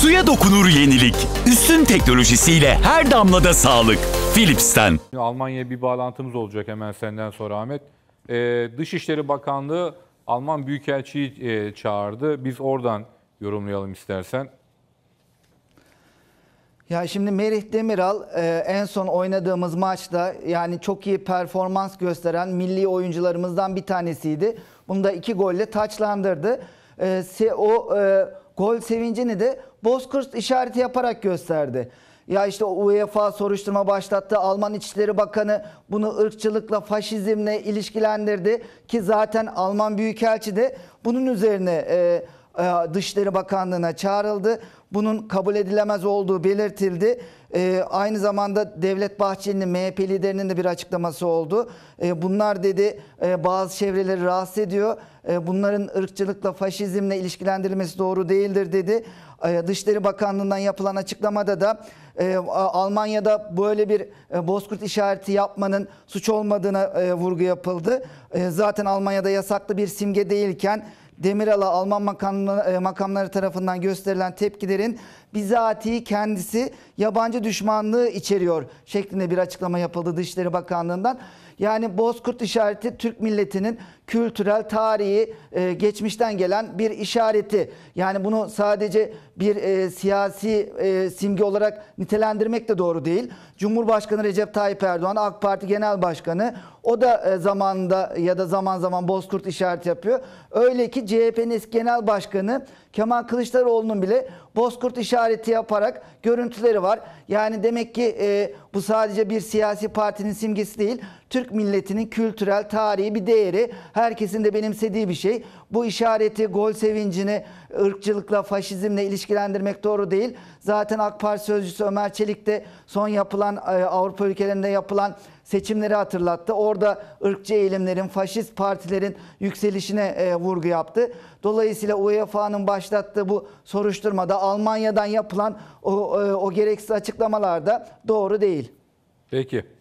Suya dokunur yenilik. Üstün teknolojisiyle her damlada sağlık. Philips'ten. Almanya'ya bir bağlantımız olacak hemen senden sonra Ahmet. Dışişleri Bakanlığı Alman Büyükelçi'yi çağırdı. Biz oradan yorumlayalım istersen. Ya şimdi Merih Demiral en son oynadığımız maçta yani çok iyi performans gösteren milli oyuncularımızdan bir tanesiydi. Bunu da 2 golle taçlandırdı. Gol sevincini de bozkurt işareti yaparak gösterdi. Ya işte UEFA soruşturma başlattı. Alman İçişleri Bakanı bunu ırkçılıkla, faşizmle ilişkilendirdi. Ki zaten Alman Büyükelçi de bunun üzerine Dışişleri Bakanlığı'na çağrıldı. Bunun kabul edilemez olduğu belirtildi. Aynı zamanda Devlet Bahçeli'nin, MHP liderinin de bir açıklaması oldu. Bunlar dedi bazı çevreleri rahatsız ediyor. Bunların ırkçılıkla, faşizmle ilişkilendirilmesi doğru değildir dedi. Dışişleri Bakanlığı'ndan yapılan açıklamada da Almanya'da böyle bir bozkurt işareti yapmanın suç olmadığına vurgu yapıldı. Zaten Almanya'da yasaklı bir simge değilken Demiral'a Alman makamları tarafından gösterilen tepkilerin bizatihi kendisi yabancı düşmanlığı içeriyor şeklinde bir açıklama yapıldı Dışişleri Bakanlığı'ndan. Yani bozkurt işareti Türk milletinin kültürel, tarihi, geçmişten gelen bir işareti. Yani bunu sadece bir siyasi simge olarak nitelendirmek de doğru değil. Cumhurbaşkanı Recep Tayyip Erdoğan, AK Parti Genel Başkanı, o da zamanında ya da zaman zaman bozkurt işareti yapıyor. Öyle ki CHP'nin eski Genel Başkanı Kemal Kılıçdaroğlu'nun bile bozkurt işareti yaparak görüntüleri var. Yani demek ki bu sadece bir siyasi partinin simgesi değil. Türk milletinin kültürel, tarihi bir değeri. Herkesin de benimsediği bir şey. Bu işareti, gol sevincini ırkçılıkla, faşizmle ilişkilendirmek doğru değil. Zaten AK Parti sözcüsü Ömer Çelik de son yapılan Avrupa ülkelerinde yapılan seçimleri hatırlattı. Orada ırkçı eğilimlerin, faşist partilerin yükselişine vurgu yaptı. Dolayısıyla UEFA'nın başlattığı bu soruşturmada Almanya'dan yapılan o gereksiz açıklamalar da doğru değil. Peki.